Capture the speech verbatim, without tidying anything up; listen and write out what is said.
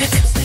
music.